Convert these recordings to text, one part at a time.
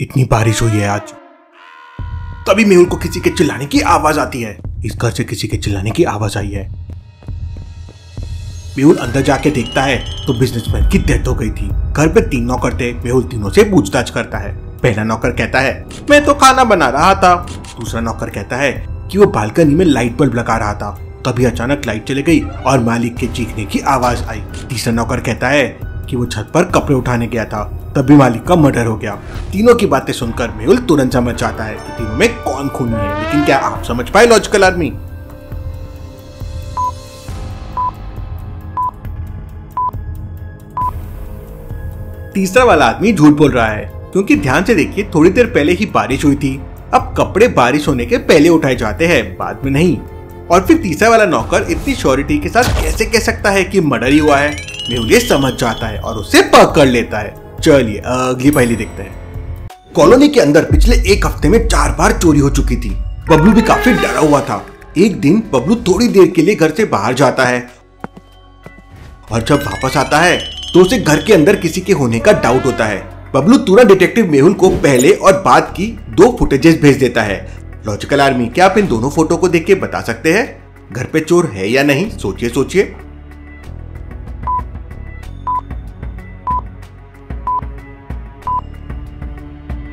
इतनी बारिश हुई है आज। तभी मेहुल को किसी के चिल्लाने की आवाज आती है। इस घर से किसी के चिल्लाने की आवाज आई है। मेहुल अंदर जाके देखता है तो बिजनेसमैन की डेथ हो गई थी। घर पे 3 नौकर थे। मेहुल तीनों से पूछताछ करता है। पहला नौकर कहता है मैं तो खाना बना रहा था। दूसरा नौकर कहता है कि वो बालकनी में लाइट बल्ब लगा रहा था, तभी अचानक लाइट चली गई और मालिक के चीखने की आवाज आई। तीसरा नौकर कहता है कि वो छत पर कपड़े उठाने गया था, तभी मालिक का मर्डर हो गया। तीनों की बातें सुनकर मेहुल तुरंत समझ जाता है कि तीनों में कौन खूनी है। लेकिन क्या आप समझ पाए लॉजिकल आदमी? तीसरा वाला आदमी झूठ बोल रहा है, क्योंकि ध्यान से देखिए थोड़ी देर पहले ही बारिश हुई थी। अब कपड़े बारिश होने के पहले उठाए जाते हैं, बाद में नहीं। और फिर तीसरा वाला नौकर इतनी श्योरिटी के साथ कैसे कह सकता है कि मर्डर ही हुआ है। मेहुल ये समझ जाता है और उसे पकड़ लेता है। चलिए अगली पहेली देखते हैं। कॉलोनी के अंदर पिछले 1 हफ्ते में 4 बार चोरी हो चुकी थी। बबलू भी काफी डरा हुआ था। एक दिन बबलू थोड़ी देर के लिए घर से बाहर जाता है और जब वापस आता है तो उसे घर के अंदर किसी के होने का डाउट होता है। बबलू तुरंत डिटेक्टिव मेहुल को पहले और बाद की 2 फुटेजेस भेज देता है। लॉजिकल आर्मी, क्या आप इन दोनों फोटो को देख के बता सकते हैं घर पे चोर है या नहीं? सोचिए सोचिए।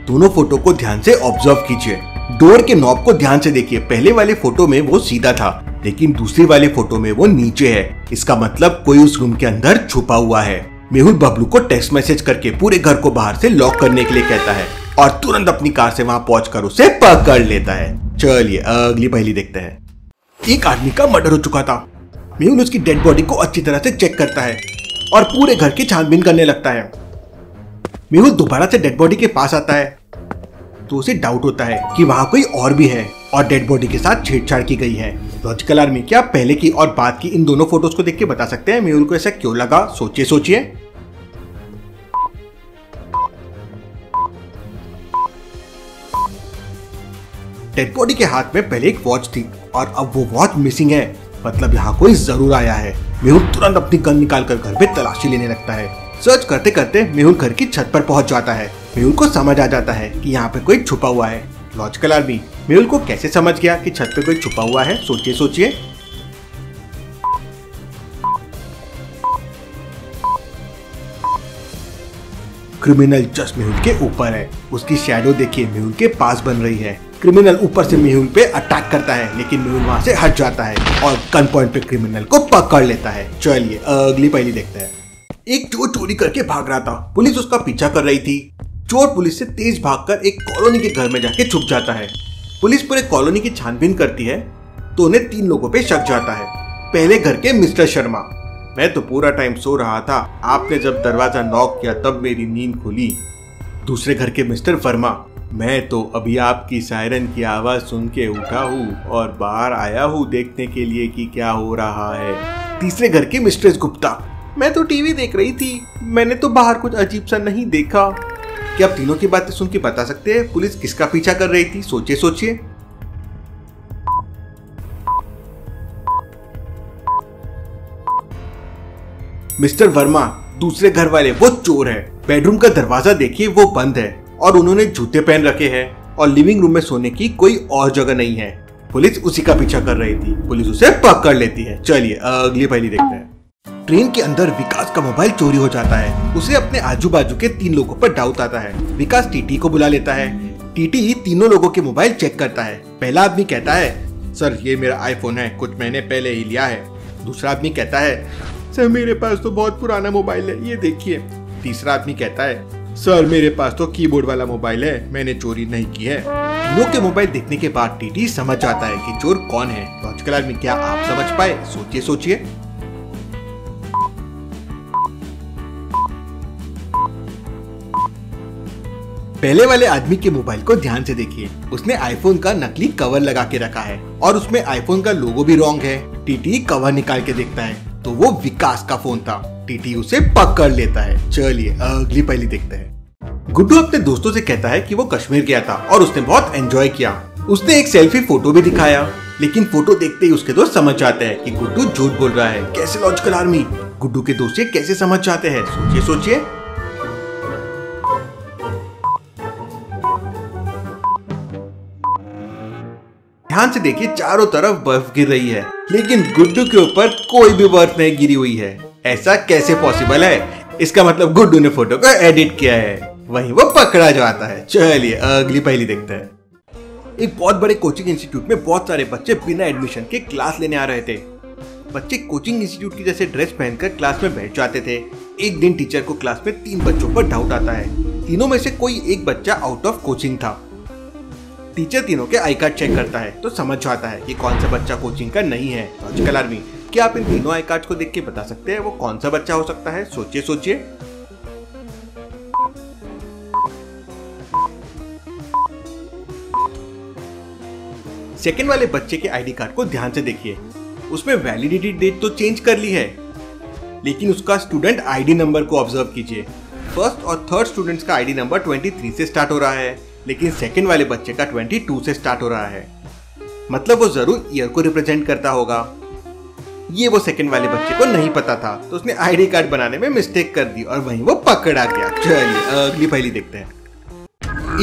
दोनों फोटो को ध्यान से ऑब्जर्व कीजिए। डोर के नॉब को ध्यान से देखिए। पहले वाले फोटो में वो सीधा था, लेकिन दूसरे वाले फोटो में वो नीचे है। इसका मतलब कोई उस रूम के अंदर छुपा हुआ है। मेहुल बबलू को टेक्स्ट मैसेज करके पूरे घर को बाहर से लॉक करने के लिए कहता है और तुरंत अपनी कार से वहां पहुंचकर उसे पकड़ लेता है। चलिए अगली पहेली देखते हैं। एक आदमी का मर्डर हो चुका था। मेहुल उसकी डेड बॉडी को अच्छी तरह से चेक करता है और पूरे घर की छानबीन करने लगता है। मेहुल दोबारा से डेड बॉडी के पास आता है तो उसे डाउट होता है कि वहाँ कोई और भी है और डेड बॉडी के साथ छेड़छाड़ की गई है। लॉजिकल आर्मी, क्या पहले की और बाद की इन दोनों फोटोज को देख के बता सकते हैं मेहुल को ऐसा क्यों लगा? सोचिए सोचिए। डेड बॉडी के हाथ में पहले एक वॉच थी और अब वो वॉच मिसिंग है, मतलब यहाँ कोई जरूर आया है। मेहुल तुरंत अपनी गन निकालकर घर पे तलाशी लेने लगता है। सर्च करते करते मेहुल घर की छत पर पहुंच जाता है। मेहुल को समझ आ जाता है कि यहाँ पे कोई छुपा हुआ है। लॉजिकल आर्मी, मेहुल को कैसे समझ गया कि छत पे कोई छुपा हुआ है? सोचिए सोचिए। क्रिमिनल जस्ट मेहुल के ऊपर है। उसकी शैडो देखिए मेहुल के पास बन रही है। क्रिमिनल ऊपर से मेहुल पे अटैक करता है, लेकिन मेहुल वहां से हट जाता है और गन पॉइंट पे क्रिमिनल को पकड़ लेता है। चलिए अगली पहेली देखते हैं। एक चोर चोरी करके भाग रहा था। पुलिस उसका पीछा कर रही थी। चोर पुलिस से तेज भागकर एक कॉलोनी के घर में जाके छुप जाता है। पुलिस पूरे कॉलोनी की छानबीन करती है तो उन्हें 3 लोगों पे शक जाता है। पहले घर के मिस्टर शर्मा, मैं तो पूरा टाइम सो रहा था, आपने जब दरवाजा नॉक किया तब मेरी नींद खुली। दूसरे घर के मिस्टर वर्मा, मैं तो अभी आपकी सायरन की आवाज सुन के उठा हूँ और बाहर आया हूँ देखने के लिए कि क्या हो रहा है। तीसरे घर की मिस्ट्रेस गुप्ता, मैं तो टीवी देख रही थी, मैंने तो बाहर कुछ अजीब सा नहीं देखा। क्या आप तीनों की बातें सुन के बता सकते हैं पुलिस किसका पीछा कर रही थी? सोचिए सोचिए। मिस्टर वर्मा, दूसरे घर वाले वो चोर है। बेडरूम का दरवाजा देखिए, वो बंद है और उन्होंने जूते पहन रखे हैं और लिविंग रूम में सोने की कोई और जगह नहीं है। पुलिस उसी का पीछा कर रही थी। पुलिस उसे पकड़ लेती है। चलिए अगली पहेली देखते हैं। ट्रेन के अंदर विकास का मोबाइल चोरी हो जाता है। उसे अपने आजू बाजू के 3 लोगों पर डाउट आता है। विकास टीटी को बुला लेता है। टीटी तीनों लोगों के मोबाइल चेक करता है। पहला आदमी कहता है, सर ये मेरा आईफोन है, कुछ महीने पहले ही लिया है। दूसरा आदमी कहता है, सर मेरे पास तो बहुत पुराना मोबाइल है, ये देखिए। तीसरा आदमी कहता है, सर मेरे पास तो कीबोर्ड वाला मोबाइल है, मैंने चोरी नहीं की है। तीनों के मोबाइल देखने के बाद टीटी समझ आता है कि चोर कौन है। लॉजिकल आदमी, क्या आप समझ पाए? सोचिए सोचिए। पहले वाले आदमी के मोबाइल को ध्यान से देखिए। उसने आईफोन का नकली कवर लगा के रखा है और उसमें आईफोन का लोगो भी रॉन्ग है। टीटी कवर निकाल के देखता है तो वो विकास का फोन था। टीटी उसे पकड़ लेता है। चलिए अगली पहेली देखते हैं। गुड्डू अपने दोस्तों से कहता है कि वो कश्मीर गया था और उसने बहुत एंजॉय किया। उसने एक सेल्फी फोटो भी दिखाया, लेकिन फोटो देखते ही उसके दोस्त समझ जाते हैं कि गुड्डू झूठ बोल रहा है। कैसे लॉजिकल आर्मी? गुड्डू के दोस्त ये कैसे समझ जाते हैं? सोचिए सोचिए। ध्यान से देखिए चारों तरफ बर्फ गिर रही है, लेकिन गुड्डू के ऊपर कोई भी बर्फ नहीं गिरी हुई है। ऐसा कैसे पॉसिबल है? इसका मतलब गुड्डू ने फोटो को एडिट किया है, वहीं वो पकड़ा जाता है। चलिए अगली पहेली देखते हैं। एक बहुत बड़े कोचिंग इंस्टीट्यूट में बहुत सारे बच्चे बिना एडमिशन के क्लास लेने आ रहे थे। बच्चे कोचिंग इंस्टीट्यूट की जैसे ड्रेस पहनकर क्लास में बैठ जाते थे। एक दिन टीचर को क्लास में 3 बच्चों पर डाउट आता है। तीनों में से कोई एक बच्चा आउट ऑफ कोचिंग था। टीचर तीनों के आई कार्ड चेक करता है तो समझ जाता है कि कौन सा बच्चा कोचिंग का नहीं है। लॉजिकल आर्मी, क्या आप इन तीनों आई कार्ड को देख के बता सकते हैं वो कौन सा बच्चा हो सकता है? सोचिए सोचिए। सेकेंड वाले बच्चे के आईडी कार्ड को ध्यान से देखिए, उसमें वैलिडिटी डेट तो चेंज कर ली है, लेकिन उसका स्टूडेंट आईडी नंबर को ऑब्जर्व कीजिए। फर्स्ट और थर्ड स्टूडेंट्स का आईडी नंबर 23 से स्टार्ट हो रहा है, लेकिन सेकेंड वाले बच्चे का 22 से स्टार्ट हो रहा है। मतलब वो जरूर ईयर को रिप्रेजेंट करता होगा। ये वो सेकेंड वाले बच्चे को नहीं पता था, तो उसने आईडी कार्ड बनाने में मिस्टेक कर दी और वहीं वो पकड़ा गया। चलिए अगली पहेली देखते हैं।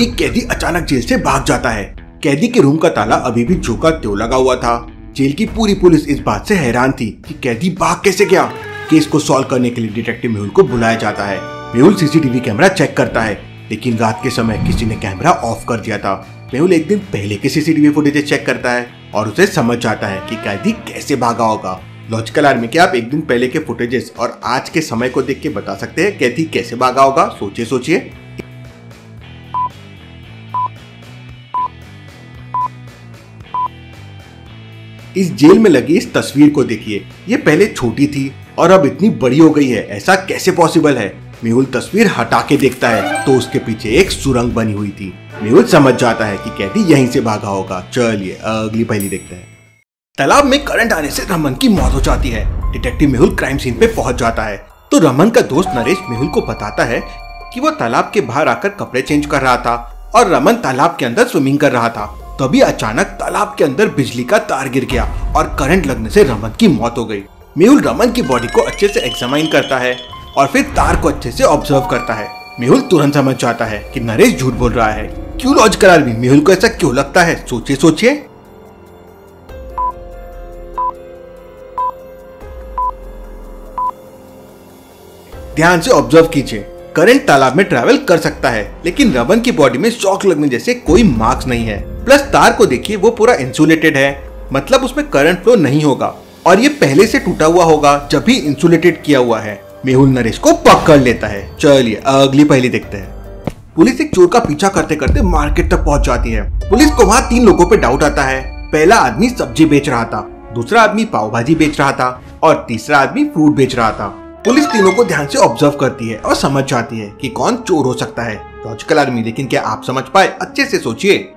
एक कैदी अचानक जेल से भाग जाता है। कैदी के रूम का ताला अभी भी झोंका क्यों लगा हुआ था? जेल की पूरी पुलिस इस बात से हैरान थी कि कैदी भाग कैसे गया। केस को सॉल्व करने के लिए डिटेक्टिव मेहुल को बुलाया जाता है। मेहुल सीसीटीवी कैमरा चेक करता है, लेकिन रात के समय किसी ने कैमरा ऑफ कर दिया था। मेहुल एक दिन पहले के सीसीटीवी फुटेज चेक करता है और उसे समझ आता है कि कैदी कैसे भागा होगा। लॉजिकल आर्मी, क्या आप एक दिन पहले के फुटेजेस और आज के समय को देख के बता सकते हैं कैदी कैसे भागा होगा? सोचिए सोचिए। इस जेल में लगी इस तस्वीर को देखिए, ये पहले छोटी थी और अब इतनी बड़ी हो गई है। ऐसा कैसे पॉसिबल है? मेहुल तस्वीर हटा के देखता है तो उसके पीछे एक सुरंग बनी हुई थी। मेहुल समझ जाता है कि कैदी यहीं से भागा होगा। चलिए अगली पहेली देखते हैं। तालाब में करंट आने से रमन की मौत हो जाती है। डिटेक्टिव मेहुल क्राइम सीन पे पहुंच जाता है तो रमन का दोस्त नरेश मेहुल को बताता है कि वो तालाब के बाहर आकर कपड़े चेंज कर रहा था और रमन तालाब के अंदर स्विमिंग कर रहा था। तभी अचानक तालाब के अंदर बिजली का तार गिर गया और करंट लगने से रमन की मौत हो गई। मेहुल रमन की बॉडी को अच्छे से एग्जामिन करता है और फिर तार को अच्छे से ऑब्जर्व करता है। मेहुल तुरंत समझ जाता है कि नरेश झूठ बोल रहा है। क्यों लॉजिकल आर्मी? मेहुल को ऐसा क्यों लगता है? सोचिए सोचिए। ध्यान से ऑब्जर्व कीजिए। करंट तालाब में ट्रेवल कर सकता है, लेकिन रमन की बॉडी में शॉक लगने जैसे कोई मार्क्स नहीं है। प्लस तार को देखिए, वो पूरा इंसुलेटेड है, मतलब उसमें करंट फ्लो नहीं होगा और ये पहले से टूटा हुआ होगा जब भी इंसुलेटेड किया हुआ है। मेहुल नरेश को पकड़ लेता है। चलिए अगली पहेली देखते हैं। पुलिस एक चोर का पीछा करते करते मार्केट तक पहुंच जाती है। पुलिस को वहाँ 3 लोगों पे डाउट आता है। पहला आदमी सब्जी बेच रहा था, दूसरा आदमी पाव भाजी बेच रहा था और तीसरा आदमी फ्रूट बेच रहा था। पुलिस तीनों को ध्यान से ऑब्जर्व करती है और समझ जाती है कि कौन चोर हो सकता है। लॉजिकल आर्मी, लेकिन क्या आप समझ पाए? अच्छे से सोचिए।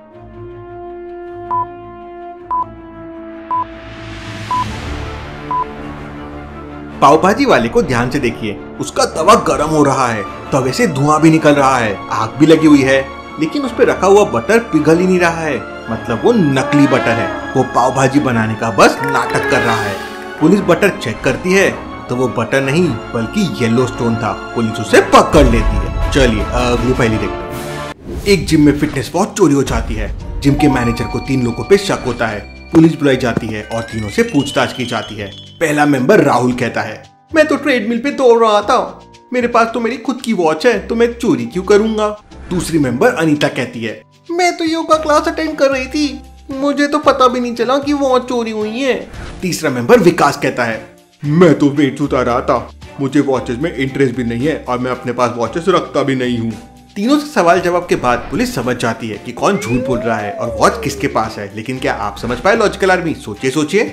पाव भाजी वाले को ध्यान से देखिए, उसका तवा गर्म हो रहा है, तवे से धुआं भी निकल रहा है, आग भी लगी हुई है, लेकिन उस पर रखा हुआ बटर पिघल ही नहीं रहा है। मतलब वो नकली बटर है। वो पाव भाजी बनाने का बस नाटक कर रहा है। पुलिस बटर चेक करती है तो वो बटर नहीं बल्कि येलो स्टोन था। पुलिस उसे पकड़ लेती है। चलिए अगली पहेली देखते हैं। एक जिम में फिटनेस वॉच चोरी हो जाती है। जिम के मैनेजर को 3 लोगों पे शक होता है। पुलिस बुलाई जाती है और तीनों से पूछताछ की जाती है। पहला मेंबर राहुल कहता है, मैं तो ट्रेडमिल पे दौड़ रहा था, मेरे पास तो मेरी खुद की वॉच है, तो मैं चोरी क्यों करूंगा। दूसरी मेंबर अनीता कहती है, मैं तो योगा क्लास अटेंड कर रही थी, मुझे तो पता भी नहीं चला कि वॉच चोरी हुई है। तीसरा मेंबर विकास कहता है, मैं तो वेट उतार रहा था, मुझे वॉचेस में इंटरेस्ट भी नहीं है और मैं अपने पास वॉचेस रखता भी नहीं हूँ। तीनों से सवाल जवाब के बाद पुलिस समझ जाती है कि कौन झूठ बोल रहा है और वॉच किसके पास है। लेकिन क्या आप समझ पाए लॉजिकल आर्मी? सोचिए सोचिए।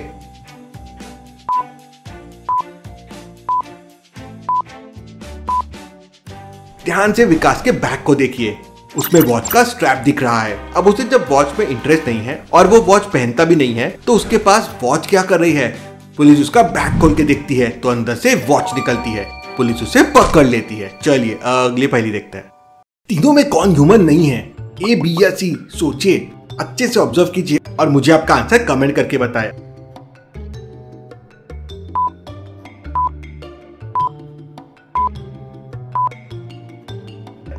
ध्यान से विकास के बैग को देखिए, उसमें वॉच का स्ट्रैप दिख रहा है। अब उसे जब वॉच में इंटरेस्ट नहीं है और वो वॉच पहनता भी नहीं है तो उसके पास वॉच क्या कर रही है। पुलिस उसका बैग खोल के देखती है तो अंदर से वॉच निकलती है। पुलिस उसे पकड़ लेती है। चलिए अगली पहेली देखते हैं। तीनों में कौन ह्यूमन नहीं है? ए, बी या सी? सोचिए, अच्छे से ऑब्जर्व कीजिए और मुझे आपका आंसर कमेंट करके बताएं।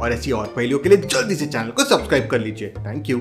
और ऐसी और पहेलियों के लिए जल्दी से चैनल को सब्सक्राइब कर लीजिए। Thank you.